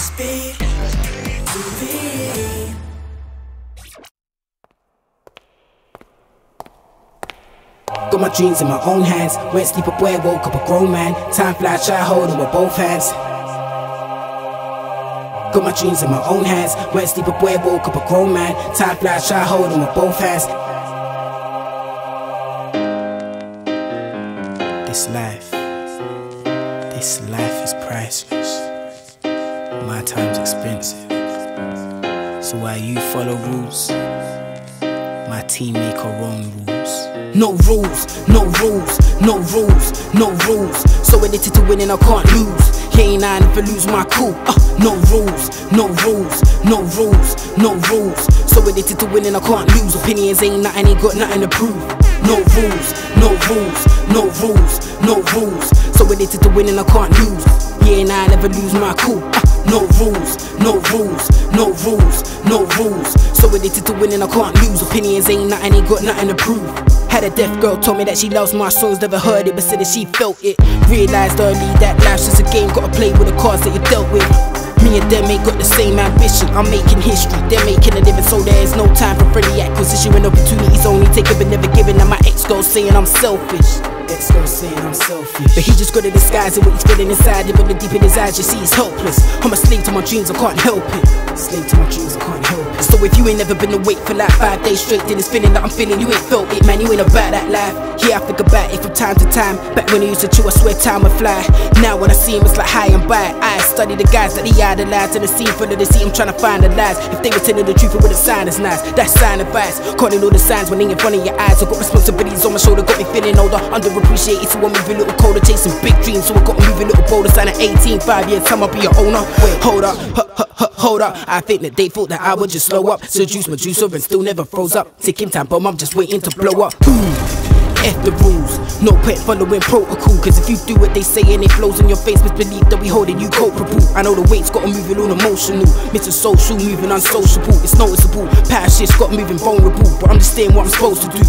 speak to me. Got my dreams in my own hands. Went sleep up where woke up a grown man. Time flies, try holding with both hands. Got my dreams in my own hands. Went sleep up where woke up a grown man. Time flies, try holding with both hands. This life is priceless. My time's expensive. So while you follow rules, my team make her own rules. No rules, no rules, no rules, no rules. So addicted to winning I can't lose. Gain nine if I lose my cool. No rules, no rules, no rules, no rules. So addicted to winning I can't lose. Opinions ain't nothing, ain't got nothing to prove. No rules, no rules, no rules, no rules. So addicted to winning I can't lose. Yeah, and I never lose my cool. No rules, no rules, no rules, no rules. So addicted to winning I can't lose. Opinions ain't nothing, ain't got nothing to prove. Had a deaf girl told me that she loves my songs, never heard it, but said that she felt it. Realised early that life's just a game, gotta play with the cards that you dealt with. Me and them ain't got the same ambition. I'm making history, they're making a living, so there's no time for friendly acquisition. When opportunities only taken but never given, and my ex girl saying I'm selfish. Ex girl saying I'm selfish, but he just got to disguise it, what he's feeling inside it. But the deep in his eyes, you see he's helpless. I'm a slave to my dreams, I can't help it. Slave to my dreams, I can't help it. So if you ain't never been awake for like 5 days straight, then this feeling that I'm feeling, you ain't felt it, man. You ain't about that life. Yeah, I think about it from time to time. Back when I used to chew, I swear time would fly. Now when I see him, it's like high and by. I study the guys that he idolized, and the scene full of deceit. I'm trying to find the lies. If they were telling the truth, it would have signed as nice. That's sign advice. Calling all the signs when they in front of your eyes. I got responsibilities on my shoulder, got me feeling older, underappreciated. So I'm moving a little colder, chasing big dreams. So I gotta move a little bolder. Sign at 18, 5 years time I'll be your owner. Wait, hold up, hold up. I think that they thought that I would just slow up, seduce my juicer and still never froze up. Ticking time bomb, I'm just waiting to blow up. F the rules, no pet following protocol. Cause if you do what they say and it flows in your face, misbelief that we holding you culpable. I know the weight's gotta move it all emotional. Missing social, moving unsociable. It's noticeable, power shit's got moving vulnerable. But I'm just saying what I'm supposed to do.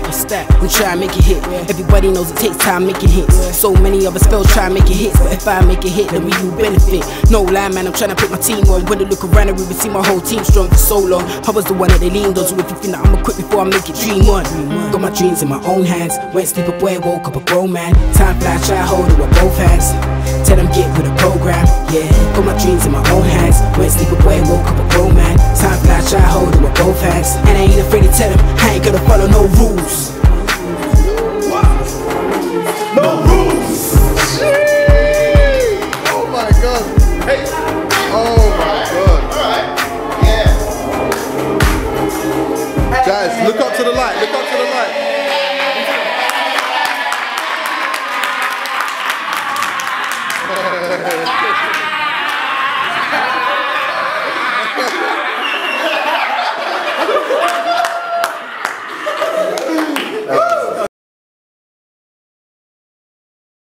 What's that? I'm trying to make it hit. Everybody knows it takes time making hits. So many of us fail trying to make it hit. But if I make it hit, then we do benefit. No lie, man, I'm trying to put my team on. When I look around and we would see my whole team strong for so long. I was the one that they leaned on. So if you think that I'ma quit before I make it, dream on. Got my dreams in my own hands. Went sleep up where woke up a grown man. Time flies, try hold it with both hands. Tell them get with the program, yeah. Got my dreams in my own hands. Went sleep up where woke up a grown man. Time flies, try hold it with both hands. And I ain't afraid to tell them I ain't gonna follow no rules. Wow. No rules. Sheesh. Oh my god. Hey. Oh my god. Alright. Yeah. Guys, look up to the light. Look up to the light.